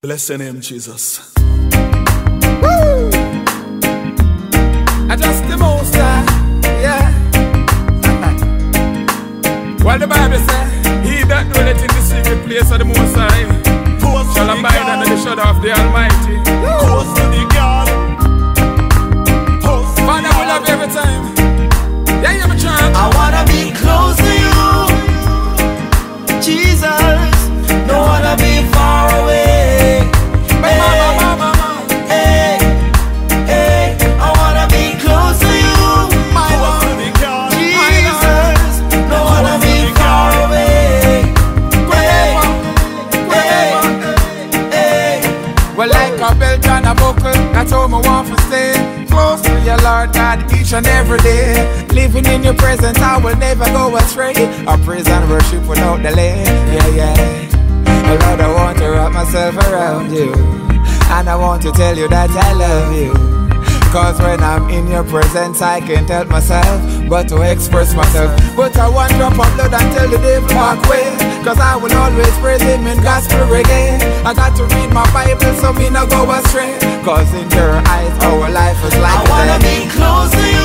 Bless your name, Jesus. Woo! I just the most yeah. Well, the Bible says, he that dwelleth in the secret place of the Most High shall abide under the shadow of the Almighty. Close to the God. Father, we love you every time. Yeah, you have a chance. I wanna be close to you, Jesus. Don't wanna be far away. Hey, hey, I wanna be close to you, Jesus. Don't wanna be far away. Hey, hey, hey. Well, like a bell and a buckle, that's all I want to stay. Close to your Lord God each and every day. Living in your presence, I will never go astray. I praise and worship without delay. Yeah, yeah. Lord, I want to wrap myself around you, and I want to tell you that I love you. Cause when I'm in your presence, I can't help myself but to express myself. But I want drop of blood until the devil walk away. Cause I will always praise him in gospel reggae. I got to read my Bible so me not go astray. Cause in your eyes, our life is like I wanna be close to you.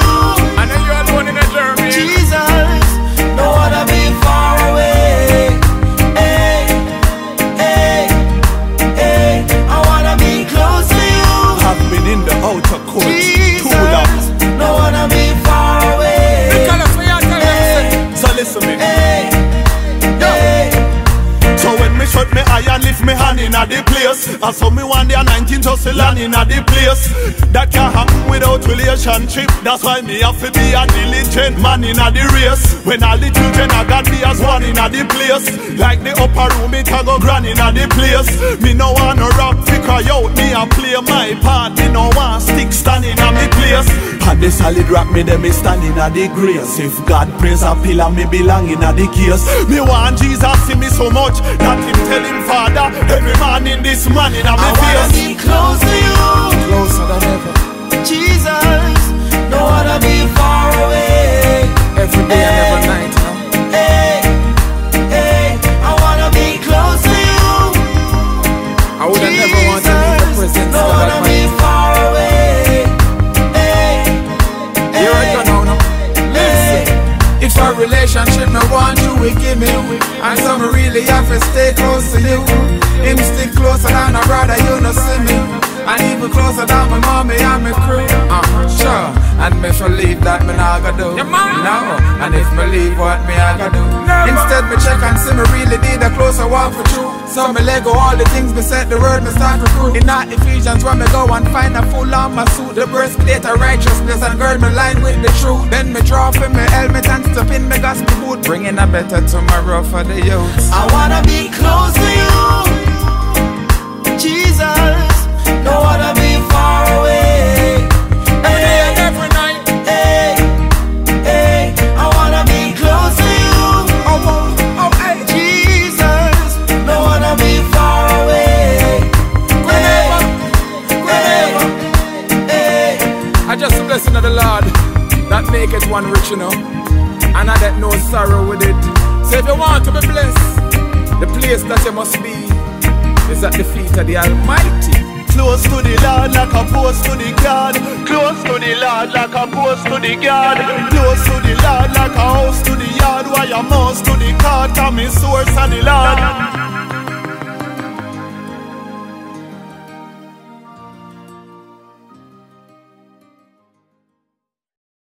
I know you're alone in the journey, Jesus. Don't wanna be far away. In the outer court, Jesus, too long. Don't wanna be far away. Hey, so listen me. Hey, hey. So when me shut me eye and lift me hand in a the place, I saw me one day 19 just land in a the place. That can't happen without relationship. That's why me have to be a diligent man in a the race. When all the children I got me as one in a the place, like the upper room it can go grand in a the place. Me no wanna rock cry out, me and play my part. Me no one stick standing at me place. And the solid rock me them is standing at the grace. If God praise a pillar, me belonging at the case. Me want Jesus see me so much that him tell him Father, every man in this man in a me face. I wanna be close to you, closer than ever, Jesus. Don't wanna be far away. Every day and every night. Hey, hey, I wanna be close to you. I would have never wanted to leave the presence of God. Don't wanna be far away. Hey, here I go now, no. Listen, hey. If our relationship no want you, we give me. And so me really have to stay close to you. Him stick closer than a brother, you no see me. And even closer than my mommy and my crew. Sure, and me should leave that me nah go do. No, and if me leave what me I go do? Instead me check and see me really need a closer walk for you. So me let go all the things me said, the word me start recruit. In that Ephesians when me go and find a full armor suit, the breastplate of righteousness and gird me line with the truth. Then me draw from my helmet and step in my gospel boot, bringing a better tomorrow for the youth. I wanna be close to you, Jesus. Don't wanna be far away. Every day and every night. Hey, hey, I wanna be close to you. Oh, oh, hey, Jesus. Don't wanna be far away. Whenever, hey, hey. I just the blessing of the Lord that maketh one rich, you know, and I that no sorrow with it. So if you want to be blessed, the place that you must be is at the feet of the Almighty. Close to the Lord like a post to the God. Close to the Lord like a post to the God. Close to the Lord like a house to the yard. Why a mouse to the card? Come in source and the Lord.